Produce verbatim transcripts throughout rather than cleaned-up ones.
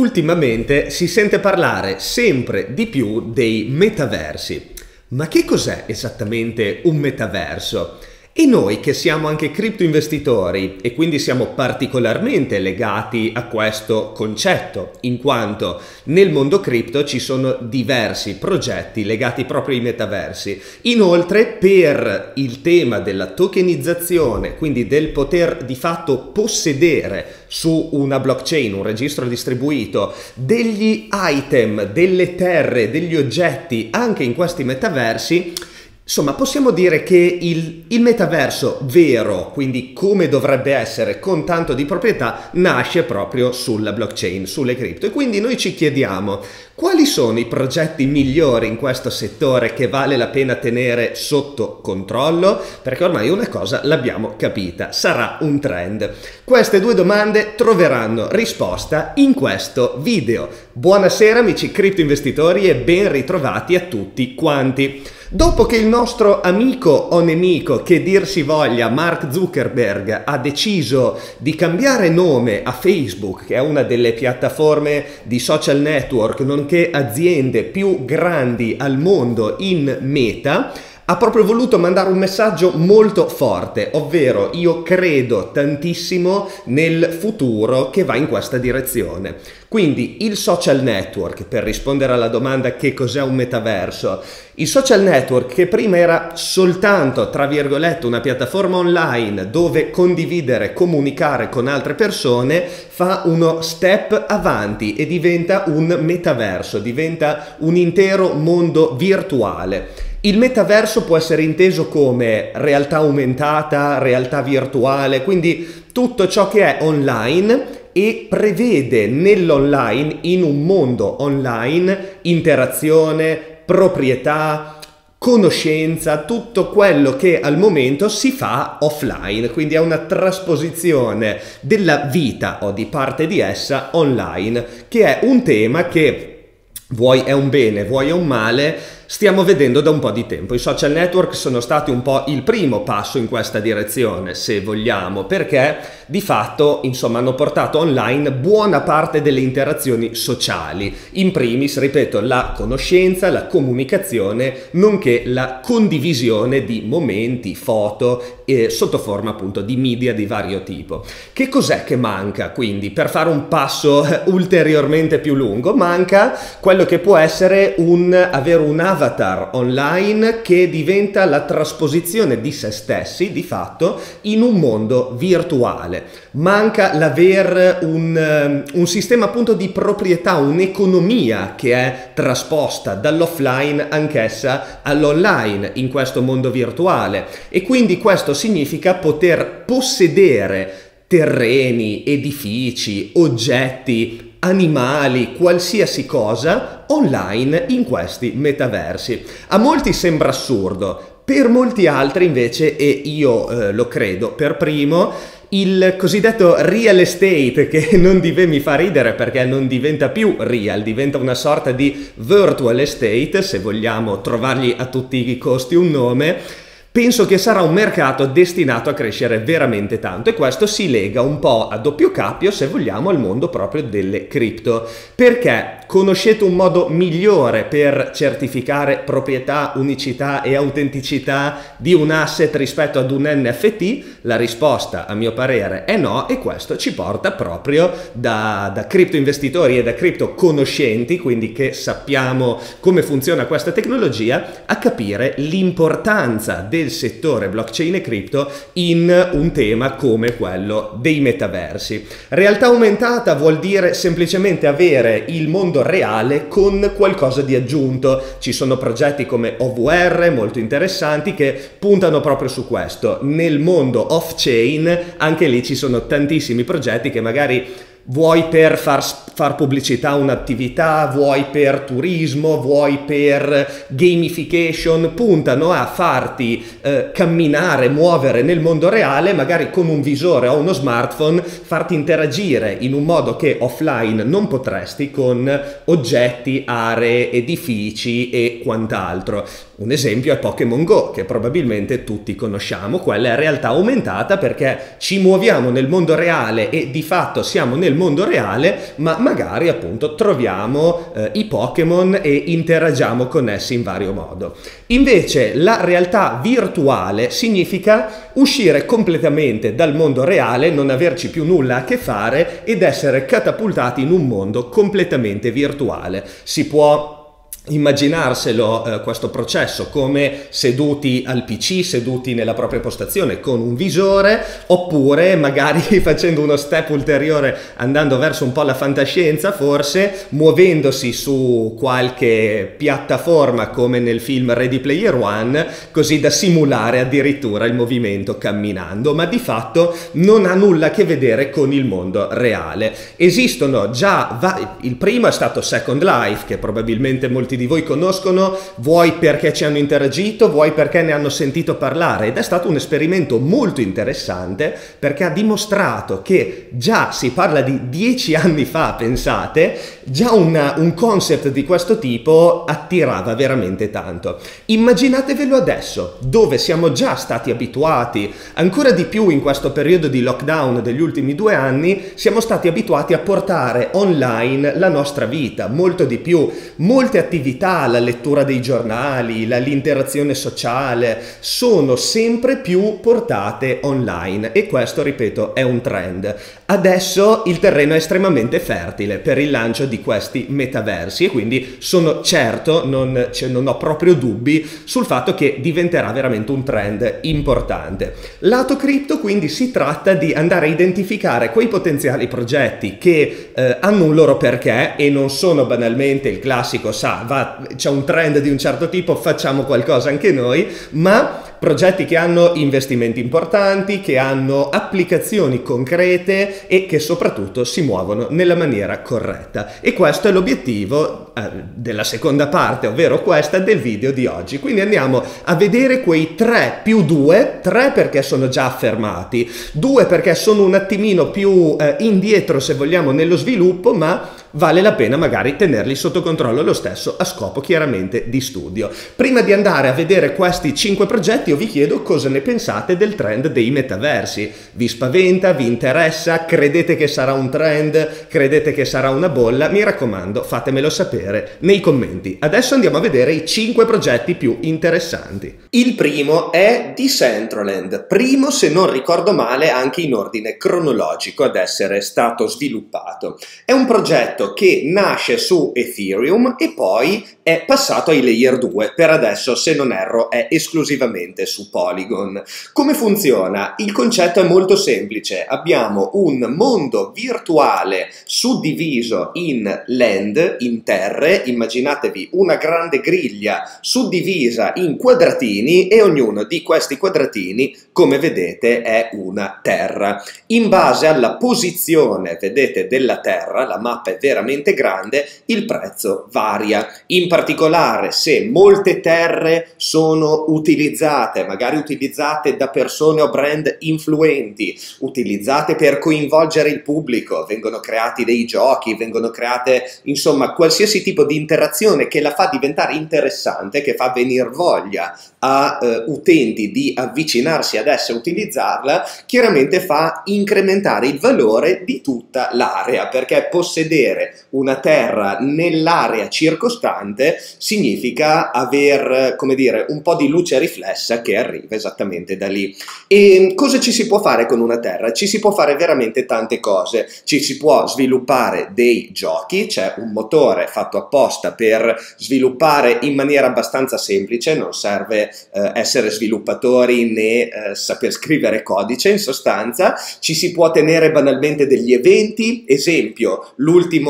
Ultimamente si sente parlare sempre di più dei metaversi. Ma che cos'è esattamente un metaverso? E noi che siamo anche criptoinvestitori e quindi siamo particolarmente legati a questo concetto, in quanto nel mondo cripto ci sono diversi progetti legati proprio ai metaversi. Inoltre, per il tema della tokenizzazione, quindi del poter di fatto possedere su una blockchain, un registro distribuito, degli item, delle terre, degli oggetti anche in questi metaversi, insomma, possiamo dire che il, il metaverso vero, quindi come dovrebbe essere con tanto di proprietà, nasce proprio sulla blockchain, sulle cripto. E quindi noi ci chiediamo quali sono i progetti migliori in questo settore che vale la pena tenere sotto controllo, perché ormai una cosa l'abbiamo capita, sarà un trend. Queste due domande troveranno risposta in questo video. Buonasera amici criptoinvestitori e ben ritrovati a tutti quanti. Dopo che il nostro amico o nemico che dir si voglia, Mark Zuckerberg, ha deciso di cambiare nome a Facebook, che è una delle piattaforme di social network, nonché aziende più grandi al mondo, in Meta, ha proprio voluto mandare un messaggio molto forte, ovvero io credo tantissimo nel futuro che va in questa direzione. Quindi il social network, per rispondere alla domanda che cos'è un metaverso, il social network che prima era soltanto, tra virgolette, una piattaforma online dove condividere, comunicare con altre persone, fa uno step avanti e diventa un metaverso, diventa un intero mondo virtuale. Il metaverso può essere inteso come realtà aumentata, realtà virtuale, quindi tutto ciò che è online e prevede nell'online, in un mondo online, interazione, proprietà, conoscenza, tutto quello che al momento si fa offline, quindi è una trasposizione della vita o di parte di essa online, che è un tema che vuoi è un bene, vuoi è un male, stiamo vedendo da un po' di tempo. I social network sono stati un po' il primo passo in questa direzione, se vogliamo, perché di fatto, insomma, hanno portato online buona parte delle interazioni sociali. In primis, ripeto, la conoscenza, la comunicazione, nonché la condivisione di momenti, foto, eh, sotto forma appunto di media di vario tipo. Che cos'è che manca, quindi, per fare un passo ulteriormente più lungo? Manca quello che può essere un avere un avatar online che diventa la trasposizione di se stessi di fatto in un mondo virtuale. Manca l'aver un, un sistema appunto di proprietà, un'economia che è trasposta dall'offline anch'essa all'online in questo mondo virtuale, e quindi questo significa poter possedere terreni, edifici, oggetti, animali, qualsiasi cosa online in questi metaversi. A molti sembra assurdo, per molti altri invece, e io eh, lo credo per primo, il cosiddetto real estate, che non deve, mi fa ridere perché non diventa più real, diventa una sorta di virtual estate, se vogliamo trovargli a tutti i costi un nome. Penso che sarà un mercato destinato a crescere veramente tanto, e questo si lega un po' a doppio cappio, se vogliamo, al mondo proprio delle cripto. Perché conoscete un modo migliore per certificare proprietà, unicità e autenticità di un asset rispetto ad un N F T? La risposta, a mio parere, è no, e questo ci porta proprio da, da cripto investitori e da cripto conoscenti, quindi che sappiamo come funziona questa tecnologia, a capire l'importanza del del settore blockchain e cripto in un tema come quello dei metaversi. Realtà aumentata vuol dire semplicemente avere il mondo reale con qualcosa di aggiunto. Ci sono progetti come O V R molto interessanti che puntano proprio su questo. Nel mondo off-chain anche lì ci sono tantissimi progetti che magari vuoi per far, far pubblicità a un'attività, vuoi per turismo, vuoi per gamification, puntano a farti eh, camminare, muovere nel mondo reale, magari con un visore o uno smartphone, farti interagire in un modo che offline non potresti con oggetti, aree, edifici e quant'altro. Un esempio è Pokémon Go, che probabilmente tutti conosciamo. Quella è realtà aumentata perché ci muoviamo nel mondo reale e di fatto siamo nel nel mondo reale, ma magari appunto troviamo eh, i Pokémon e interagiamo con essi in vario modo. Invece la realtà virtuale significa uscire completamente dal mondo reale, non averci più nulla a che fare ed essere catapultati in un mondo completamente virtuale. Si può immaginarselo eh, questo processo come seduti al P C, seduti nella propria postazione con un visore, oppure magari facendo uno step ulteriore, andando verso un po' la fantascienza, forse muovendosi su qualche piattaforma come nel film Ready Player One, così da simulare addirittura il movimento camminando, ma di fatto non ha nulla a che vedere con il mondo reale. Esistono già, va- il primo è stato Second Life, che probabilmente molti di voi conoscono, vuoi perché ci hanno interagito, vuoi perché ne hanno sentito parlare, ed è stato un esperimento molto interessante perché ha dimostrato che già, si parla di dieci anni fa, pensate, già una, un concept di questo tipo attirava veramente tanto. Immaginatevelo adesso, dove siamo già stati abituati, ancora di più in questo periodo di lockdown degli ultimi due anni, siamo stati abituati a portare online la nostra vita, molto di più, molte attività attività, la lettura dei giornali, la, l'interazione sociale, sono sempre più portate online e questo, ripeto, è un trend. Adesso il terreno è estremamente fertile per il lancio di questi metaversi e quindi sono certo, non, cioè, non ho proprio dubbi sul fatto che diventerà veramente un trend importante. Lato cripto, quindi, si tratta di andare a identificare quei potenziali progetti che eh, hanno un loro perché e non sono banalmente il classico sa c'è un trend di un certo tipo, facciamo qualcosa anche noi, ma progetti che hanno investimenti importanti, che hanno applicazioni concrete e che soprattutto si muovono nella maniera corretta. E questo è l'obiettivo eh, della seconda parte, ovvero questa, del video di oggi. Quindi andiamo a vedere quei tre più due, tre perché sono già affermati, due perché sono un attimino più eh, indietro se vogliamo nello sviluppo, ma vale la pena magari tenerli sotto controllo lo stesso a scopo chiaramente di studio. Prima di andare a vedere questi cinque progetti, io vi chiedo cosa ne pensate del trend dei metaversi. Vi spaventa? Vi interessa? Credete che sarà un trend? Credete che sarà una bolla? Mi raccomando, fatemelo sapere nei commenti. Adesso andiamo a vedere i cinque progetti più interessanti. Il primo è Decentraland, primo se non ricordo male anche in ordine cronologico ad essere stato sviluppato. È un progetto che nasce su Ethereum e poi è passato ai layer due, per adesso se non erro è esclusivamente su Polygon. Come funziona? Il concetto è molto semplice, abbiamo un mondo virtuale suddiviso in land, in terre, immaginatevi una grande griglia suddivisa in quadratini e ognuno di questi quadratini, come vedete, è una terra. In base alla posizione, vedete, della terra, la mappa è veramente grande, il prezzo varia. In particolare, se molte terre sono utilizzate, magari utilizzate da persone o brand influenti, utilizzate per coinvolgere il pubblico, vengono creati dei giochi, vengono create, insomma, qualsiasi tipo di interazione che la fa diventare interessante, che fa venir voglia a eh, utenti di avvicinarsi ad essa e utilizzarla, chiaramente fa incrementare il valore di tutta l'area, perché possedere una terra nell'area circostante significa aver, come dire, un po' di luce riflessa che arriva esattamente da lì. E cosa ci si può fare con una terra? Ci si può fare veramente tante cose, ci si può sviluppare dei giochi, c'è un motore fatto apposta per sviluppare in maniera abbastanza semplice, non serve eh, essere sviluppatori né eh, saper scrivere codice, in sostanza ci si può tenere banalmente degli eventi, esempio l'ultimo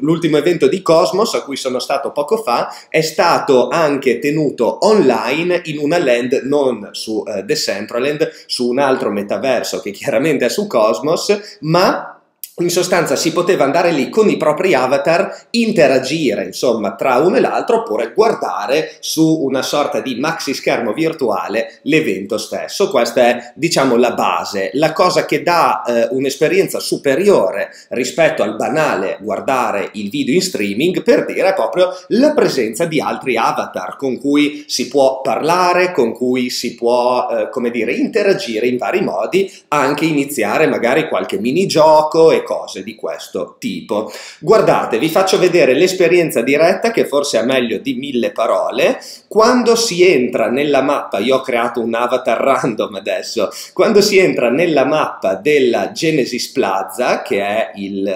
L'ultimo evento di Cosmos a cui sono stato poco fa è stato anche tenuto online in una land non su uh, Decentraland, su un altro metaverso che chiaramente è su Cosmos, ma in sostanza si poteva andare lì con i propri avatar, interagire insomma tra uno e l'altro, oppure guardare su una sorta di maxi schermo virtuale l'evento stesso. Questa è, diciamo, la base, la cosa che dà eh, un'esperienza superiore rispetto al banale guardare il video in streaming, per dire, proprio la presenza di altri avatar con cui si può parlare, con cui si può eh, come dire interagire in vari modi, anche iniziare magari qualche minigioco e cose di questo tipo. Guardate, vi faccio vedere l'esperienza diretta, che forse è meglio di mille parole. Quando si entra nella mappa, io ho creato un avatar random adesso, quando si entra nella mappa della Genesis Plaza, che è il,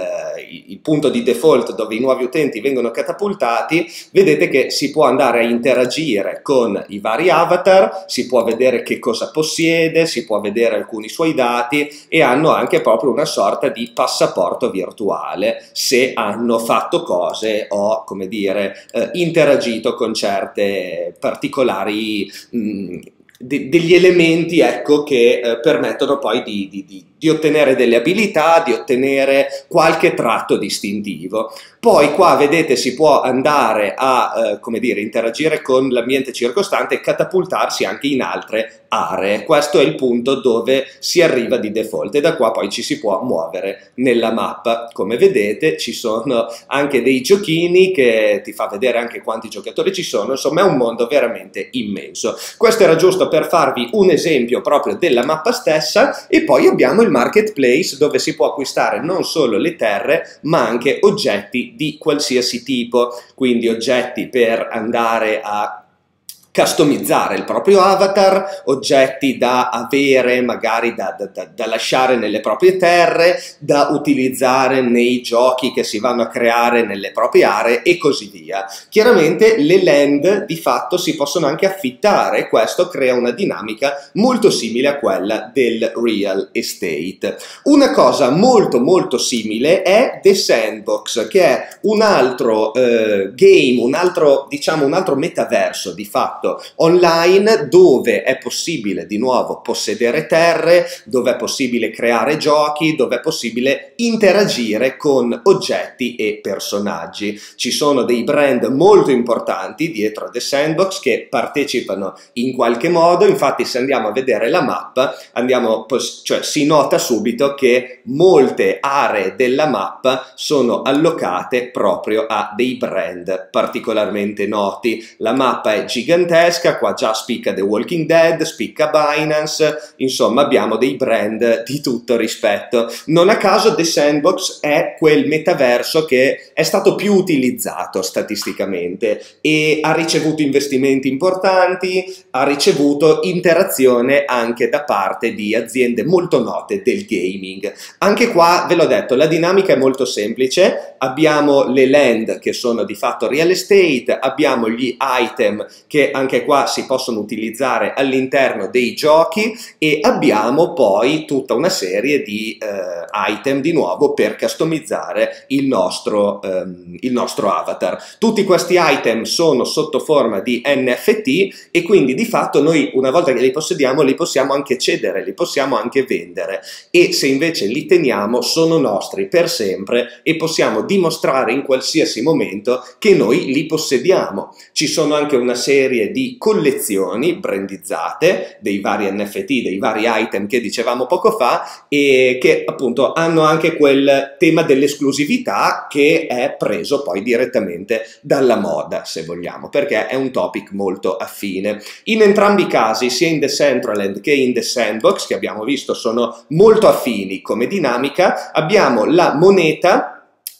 il punto di default dove i nuovi utenti vengono catapultati, vedete che si può andare a interagire con i vari avatar, si può vedere che cosa possiede, si può vedere alcuni suoi dati, e hanno anche proprio una sorta di passaporto virtuale se hanno fatto cose o, come dire, eh, interagito con certe particolari mh, de degli elementi, ecco, che eh, permettono poi di, di, di di ottenere delle abilità, di ottenere qualche tratto distintivo. Poi qua vedete si può andare a eh, come dire, interagire con l'ambiente circostante e catapultarsi anche in altre aree. Questo è il punto dove si arriva di default, e da qua poi ci si può muovere nella mappa. Come vedete ci sono anche dei giochini che ti fa vedere anche quanti giocatori ci sono, insomma è un mondo veramente immenso. Questo era giusto per farvi un esempio proprio della mappa stessa, e poi abbiamo il marketplace, dove si può acquistare non solo le terre ma anche oggetti di qualsiasi tipo, quindi oggetti per andare a customizzare il proprio avatar, oggetti da avere, magari da, da, da lasciare nelle proprie terre, da utilizzare nei giochi che si vanno a creare nelle proprie aree, e così via. Chiaramente le land di fatto si possono anche affittare, questo crea una dinamica molto simile a quella del real estate. Una cosa molto molto simile è The Sandbox, che è un altro eh, game, un altro, diciamo, un altro metaverso di fatto online, dove è possibile di nuovo possedere terre, dove è possibile creare giochi, dove è possibile interagire con oggetti e personaggi. Ci sono dei brand molto importanti dietro a The Sandbox che partecipano in qualche modo, infatti se andiamo a vedere la mappa andiamo, cioè, si nota subito che molte aree della mappa sono allocate proprio a dei brand particolarmente noti. La mappa è gigantesca, qua già spicca The Walking Dead, spicca Binance, insomma abbiamo dei brand di tutto rispetto. Non a caso The Sandbox è quel metaverso che è stato più utilizzato statisticamente e ha ricevuto investimenti importanti, ha ricevuto interazione anche da parte di aziende molto note del gaming. Anche qua ve l'ho detto, la dinamica è molto semplice, abbiamo le land che sono di fatto real estate, abbiamo gli item che anche qua si possono utilizzare all'interno dei giochi, e abbiamo poi tutta una serie di eh, item di nuovo per customizzare il nostro, ehm, il nostro avatar. Tutti questi item sono sotto forma di N F T, e quindi di fatto noi, una volta che li possediamo, li possiamo anche cedere, li possiamo anche vendere, e se invece li teniamo sono nostri per sempre e possiamo dimostrare in qualsiasi momento che noi li possediamo. Ci sono anche una serie di collezioni brandizzate dei vari N F T, dei vari item che dicevamo poco fa, e che appunto hanno anche quel tema dell'esclusività che è preso poi direttamente dalla moda, se vogliamo, perché è un topic molto affine. In entrambi i casi, sia in Decentraland che in The Sandbox, che abbiamo visto sono molto affini come dinamica, abbiamo la moneta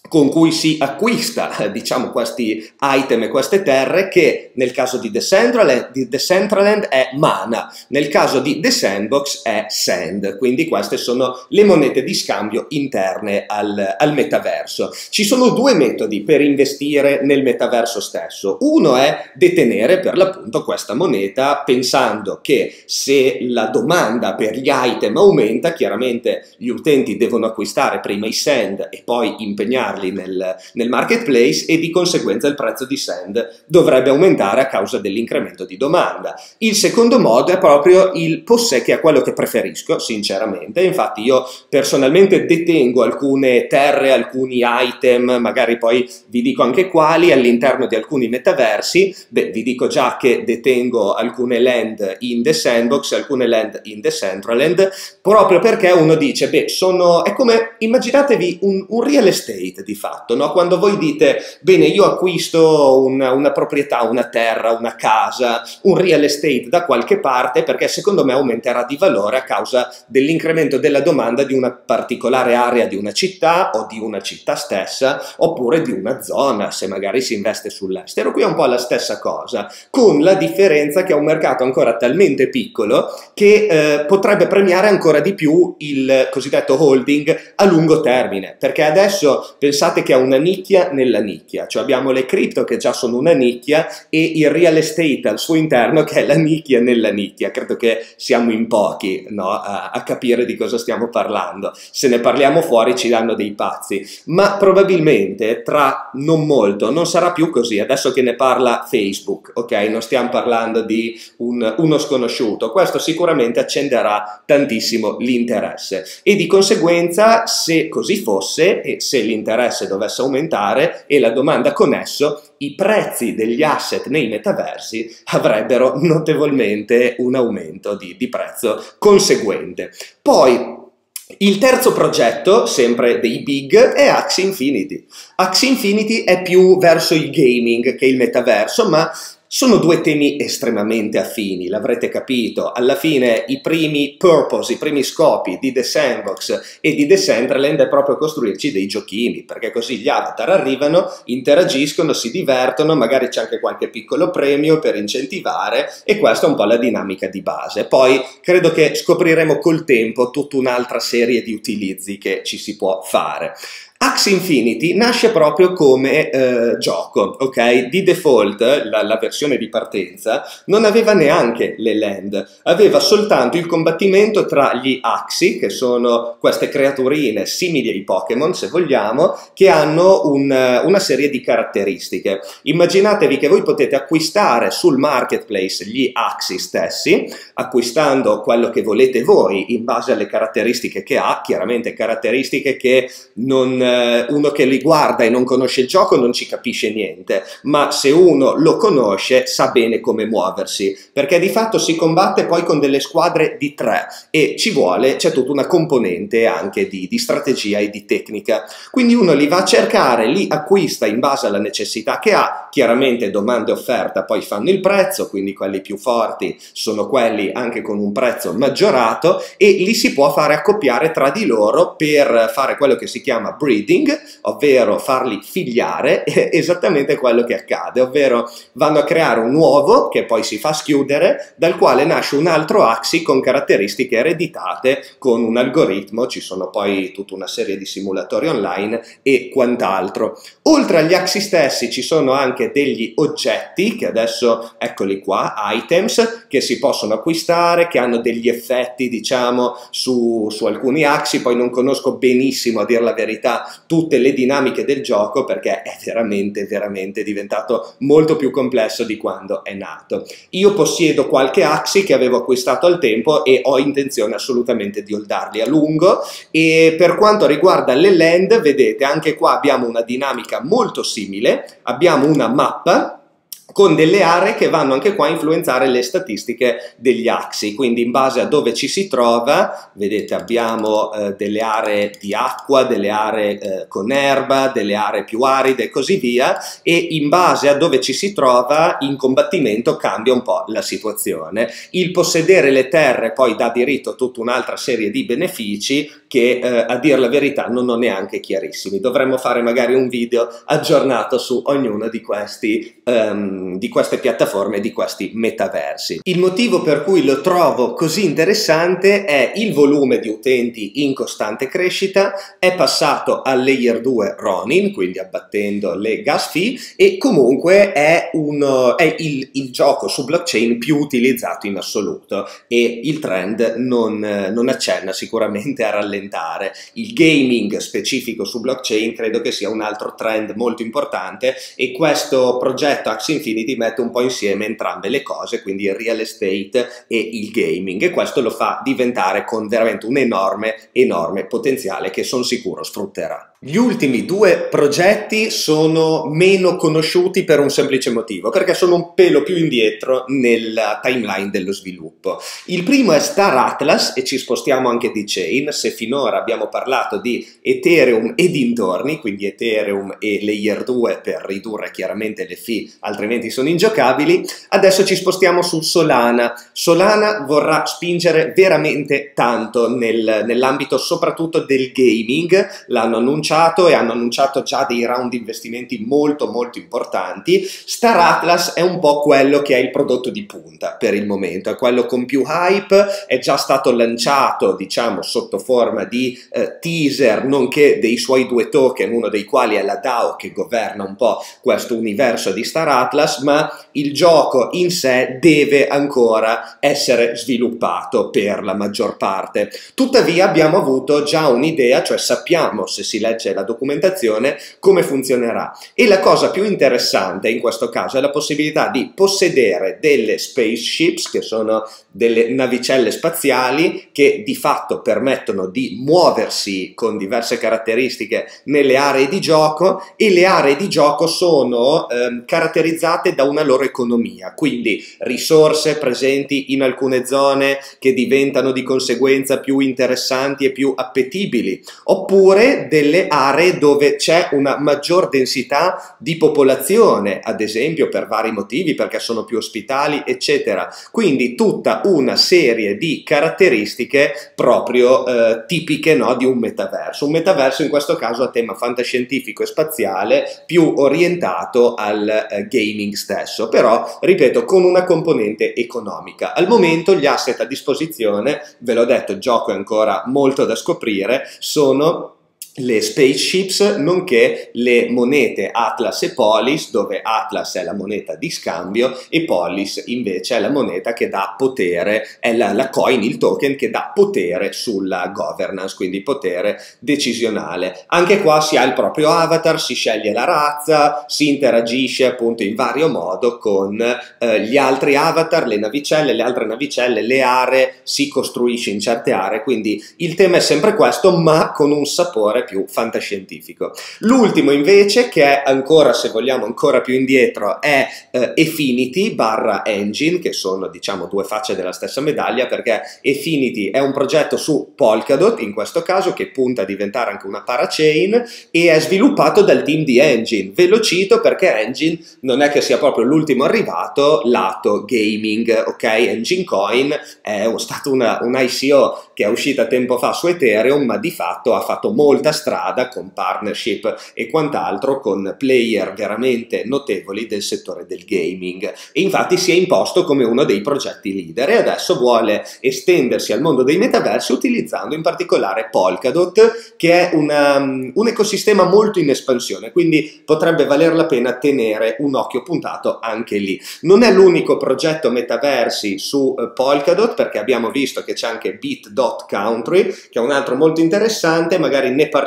con cui si acquista, diciamo, questi item e queste terre, che nel caso di Decentraland, di Decentraland è mana, nel caso di The Sandbox è sand, quindi queste sono le monete di scambio interne al, al metaverso. Ci sono due metodi per investire nel metaverso stesso. Uno è detenere per l'appunto questa moneta, pensando che se la domanda per gli item aumenta, chiaramente gli utenti devono acquistare prima i sand e poi impegnarli Nel, nel marketplace, e di conseguenza il prezzo di sand dovrebbe aumentare a causa dell'incremento di domanda. Il secondo modo è proprio il possè, che è quello che preferisco sinceramente, infatti io personalmente detengo alcune terre, alcuni item, magari poi vi dico anche quali, all'interno di alcuni metaversi. Beh, vi dico già che detengo alcune land in The Sandbox, alcune land in Decentraland, proprio perché uno dice, beh, sono, è come, immaginatevi un, un real estate di fatto, no? Quando voi dite, bene, io acquisto una, una proprietà, una terra, una casa, un real estate da qualche parte, perché secondo me aumenterà di valore a causa dell'incremento della domanda di una particolare area di una città o di una città stessa, oppure di una zona, se magari si investe sull'estero. Qui è un po' la stessa cosa, con la differenza che è un mercato ancora talmente piccolo che eh, potrebbe premiare ancora di più il cosiddetto holding a lungo termine, perché adesso pensate che è una nicchia nella nicchia, cioè abbiamo le cripto che già sono una nicchia e il real estate al suo interno che è la nicchia nella nicchia. Credo che siamo in pochi, no, a, a capire di cosa stiamo parlando, se ne parliamo fuori ci danno dei pazzi, ma probabilmente tra non molto non sarà più così. Adesso che ne parla Facebook, ok, non stiamo parlando di un, uno sconosciuto, questo sicuramente accenderà tantissimo l'interesse e di conseguenza, se così fosse e se l'interesse dovesse aumentare e la domanda con esso, i prezzi degli asset nei metaversi avrebbero notevolmente un aumento di, di prezzo conseguente. Poi il terzo progetto, sempre dei big, è Axie Infinity. Axie Infinity è più verso il gaming che il metaverso, ma sono due temi estremamente affini, l'avrete capito. Alla fine i primi purpose, i primi scopi di The Sandbox e di Decentraland è proprio costruirci dei giochini, perché così gli avatar arrivano, interagiscono, si divertono, magari c'è anche qualche piccolo premio per incentivare, e questa è un po' la dinamica di base. Poi credo che scopriremo col tempo tutta un'altra serie di utilizzi che ci si può fare. Axie Infinity nasce proprio come eh, gioco, ok? Di default, la, la versione di partenza, non aveva neanche le land, aveva soltanto il combattimento tra gli Axie, che sono queste creaturine simili ai Pokémon, se vogliamo, che hanno un, una serie di caratteristiche. Immaginatevi che voi potete acquistare sul marketplace gli Axie stessi, acquistando quello che volete voi in base alle caratteristiche che ha, chiaramente caratteristiche che non... uno che li guarda e non conosce il gioco non ci capisce niente, ma se uno lo conosce sa bene come muoversi, perché di fatto si combatte poi con delle squadre di tre e ci vuole, c'è tutta una componente anche di, di strategia e di tecnica. Quindi uno li va a cercare, li acquista in base alla necessità che ha, chiaramente domanda e offerta poi fanno il prezzo, quindi quelli più forti sono quelli anche con un prezzo maggiorato, e li si può fare accoppiare tra di loro per fare quello che si chiama breeding, ovvero farli figliare, è esattamente quello che accade, ovvero vanno a creare un uovo che poi si fa schiudere, dal quale nasce un altro Axie con caratteristiche ereditate, con un algoritmo, ci sono poi tutta una serie di simulatori online e quant'altro. Oltre agli Axie stessi ci sono anche degli oggetti, che adesso eccoli qua, items, che si possono acquistare, che hanno degli effetti diciamo su, su alcuni Axie, poi non conosco benissimo a dire la verità tutte le dinamiche del gioco, perché è veramente veramente diventato molto più complesso di quando è nato. Io possiedo qualche Axie che avevo acquistato al tempo e ho intenzione assolutamente di holdarli a lungo, e per quanto riguarda le land vedete anche qua abbiamo una dinamica molto simile, abbiamo una mappa con delle aree che vanno anche qua a influenzare le statistiche degli Axie, quindi in base a dove ci si trova, vedete abbiamo eh, delle aree di acqua, delle aree eh, con erba, delle aree più aride e così via, e in base a dove ci si trova in combattimento cambia un po' la situazione. Il possedere le terre poi dà diritto a tutta un'altra serie di benefici che eh, a dir la verità non ho neanche chiarissimi, dovremmo fare magari un video aggiornato su ognuno di questi um, di queste piattaforme, di questi metaversi. Il motivo per cui lo trovo così interessante è il volume di utenti in costante crescita, è passato al layer due Ronin, quindi abbattendo le gas fee, e comunque è, uno, è il, il gioco su blockchain più utilizzato in assoluto e il trend non, non accenna sicuramente a rallentare. Il gaming specifico su blockchain credo che sia un altro trend molto importante, e questo progetto Axie Infinity ti mette un po' insieme entrambe le cose, quindi il real estate e il gaming, e questo lo fa diventare con veramente un enorme enorme potenziale che sono sicuro sfrutterà. Gli ultimi due progetti sono meno conosciuti per un semplice motivo, perché sono un pelo più indietro nella timeline dello sviluppo. Il primo è Star Atlas, e ci spostiamo anche di chain. Se finora abbiamo parlato di Ethereum e dintorni, quindi Ethereum e Layer due per ridurre chiaramente le fee, altrimenti sono ingiocabili, adesso ci spostiamo su Solana. Solana vorrà spingere veramente tanto nel, nell'ambito soprattutto del gaming, l'hanno annunciato e hanno annunciato già dei round di investimenti molto molto importanti. Star Atlas è un po' quello che è il prodotto di punta per il momento, è quello con più hype, è già stato lanciato diciamo sotto forma di eh, teaser, nonché dei suoi due token, uno dei quali è la DAO che governa un po' questo universo di Star Atlas, ma il gioco in sé deve ancora essere sviluppato per la maggior parte. Tuttavia abbiamo avuto già un'idea, cioè sappiamo, se si legge la documentazione, come funzionerà, e la cosa più interessante in questo caso è la possibilità di possedere delle spaceships, che sono delle navicelle spaziali che di fatto permettono di muoversi con diverse caratteristiche nelle aree di gioco, e le aree di gioco sono eh, caratterizzate da una loro economia, quindi risorse presenti in alcune zone che diventano di conseguenza più interessanti e più appetibili, oppure delle delle aree dove c'è una maggior densità di popolazione, ad esempio per vari motivi, perché sono più ospitali eccetera. Quindi tutta una serie di caratteristiche proprio eh, tipiche, no, di un metaverso, un metaverso in questo caso a tema fantascientifico e spaziale, più orientato al eh, gaming stesso, però ripeto con una componente economica. Al momento gli asset a disposizione, ve l'ho detto, il gioco è ancora molto da scoprire, sono le spaceships nonché le monete Atlas e Polis, dove Atlas è la moneta di scambio e Polis invece è la moneta che dà potere, è la, la coin, il token che dà potere sulla governance, quindi potere decisionale. Anche qua si ha il proprio avatar, si sceglie la razza, si interagisce appunto in vario modo con eh, gli altri avatar, le navicelle, le altre navicelle, le aree, si costruisce in certe aree, quindi il tema è sempre questo ma con un sapore più fantascientifico. L'ultimo invece, che è ancora, se vogliamo, ancora più indietro, è eh, Efinity barra Enjin, che sono diciamo due facce della stessa medaglia, perché Efinity è un progetto su Polkadot in questo caso, che punta a diventare anche una parachain, e è sviluppato dal team di Enjin. Ve lo cito perché Enjin non è che sia proprio l'ultimo arrivato lato gaming, ok? Enjin Coin è stata una, un I C O che è uscita tempo fa su Ethereum, ma di fatto ha fatto molta strada con partnership e quant'altro con player veramente notevoli del settore del gaming, e infatti si è imposto come uno dei progetti leader, e adesso vuole estendersi al mondo dei metaversi utilizzando in particolare Polkadot, che è una, um, un ecosistema molto in espansione, quindi potrebbe valer la pena tenere un occhio puntato anche lì. Non è l'unico progetto metaversi su uh, Polkadot, perché abbiamo visto che c'è anche Bit.Country, che è un altro molto interessante, magari ne parleremo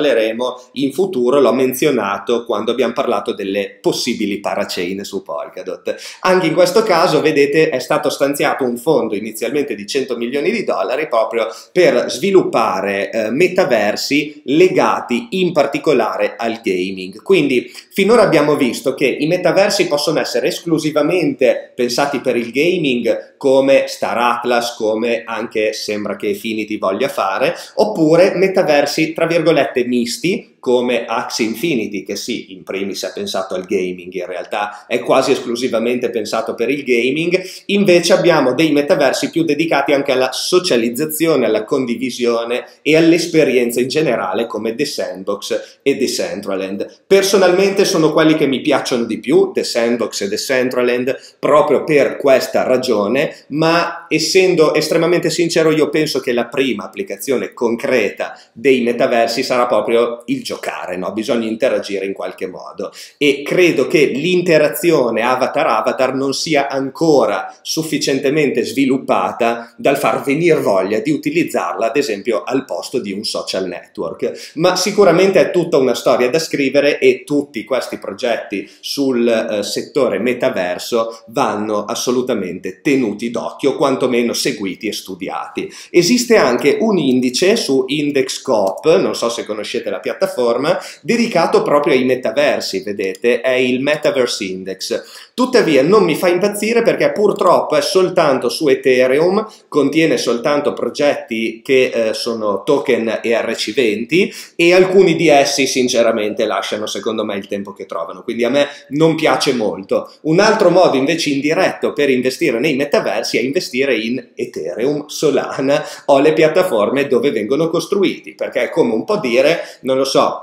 in futuro, l'ho menzionato quando abbiamo parlato delle possibili parachain su Polkadot. Anche in questo caso, vedete, è stato stanziato un fondo inizialmente di cento milioni di dollari proprio per sviluppare eh, metaversi legati in particolare al gaming. Quindi finora abbiamo visto che i metaversi possono essere esclusivamente pensati per il gaming, come Star Atlas, come anche sembra che Efinity voglia fare, oppure metaversi tra virgolette misti, come Axie Infinity, che sì, in primis è pensato al gaming, in realtà è quasi esclusivamente pensato per il gaming. Invece abbiamo dei metaversi più dedicati anche alla socializzazione, alla condivisione e all'esperienza in generale, come The Sandbox e Decentraland. Personalmente sono quelli che mi piacciono di più, The Sandbox e Decentraland, proprio per questa ragione, ma essendo estremamente sincero io penso che la prima applicazione concreta dei metaversi sarà proprio il gioco. Giocare, no? Bisogna interagire in qualche modo, e credo che l'interazione avatar-avatar non sia ancora sufficientemente sviluppata dal far venire voglia di utilizzarla, ad esempio al posto di un social network, ma sicuramente è tutta una storia da scrivere, e tutti questi progetti sul eh, settore metaverso vanno assolutamente tenuti d'occhio, quantomeno seguiti e studiati. Esiste anche un indice su Index Coop, non so se conoscete la piattaforma, piattaforma dedicato proprio ai metaversi, vedete, è il Metaverse Index. Tuttavia non mi fa impazzire perché purtroppo è soltanto su Ethereum, contiene soltanto progetti che eh, sono token E R C venti e alcuni di essi sinceramente lasciano secondo me il tempo che trovano, quindi a me non piace molto. Un altro modo invece indiretto per investire nei metaversi è investire in Ethereum, Solana o le piattaforme dove vengono costruiti, perché è come un po' dire, non lo so,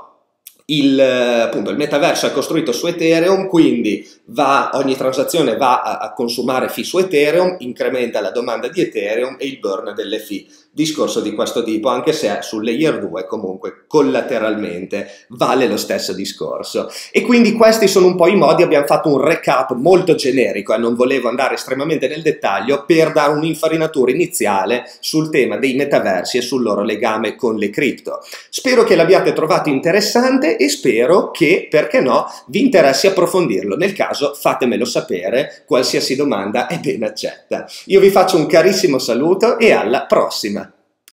il, appunto, il metaverso è costruito su Ethereum, quindi va, ogni transazione va a, a consumare fee su Ethereum, incrementa la domanda di Ethereum e il burn delle fee. Discorso di questo tipo, anche se è sul layer due, comunque collateralmente vale lo stesso discorso. E quindi questi sono un po' i modi. Abbiamo fatto un recap molto generico e eh, non volevo andare estremamente nel dettaglio per dare un'infarinatura iniziale sul tema dei metaversi e sul loro legame con le cripto. Spero che l'abbiate trovato interessante e spero che, perché no, vi interessi approfondirlo. Nel caso fatemelo sapere, qualsiasi domanda è ben accetta. Io vi faccio un carissimo saluto e alla prossima!